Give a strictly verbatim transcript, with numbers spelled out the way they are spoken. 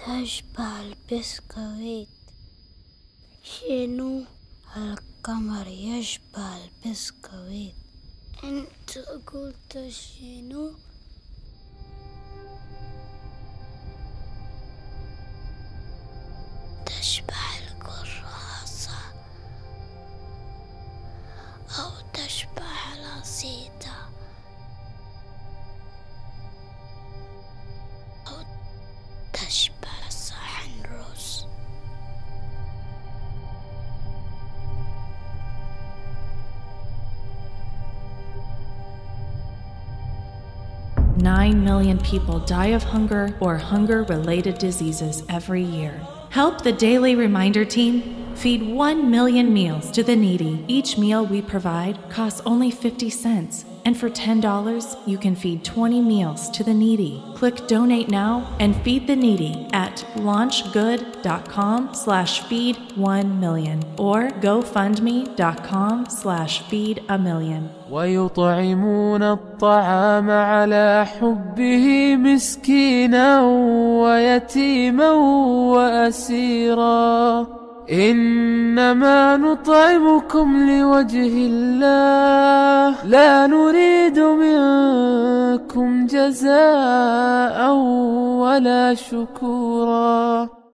تشبه البسكويت. شنو هالقمر يشبه البسكويت؟ أنت قلت شنو؟ تشبه الكراسة أو تشبه القصيدة أو تشبه صحن رز. Nine million people die of hunger or hunger-related diseases every year. Help the Daily Reminder Team feed one million meals to the needy. Each meal we provide costs only fifty cents. And for ten dollars, you can feed twenty meals to the needy. Click Donate Now and feed the needy at launchgood.com slash feed one million or GoFundMe.com slash feed a million. ويطعمون الطعام على حبه مسكينا ويتيما وأسيرا إنما نطعمكم لوجه الله لا نريد منكم جزاء ولا شكورا.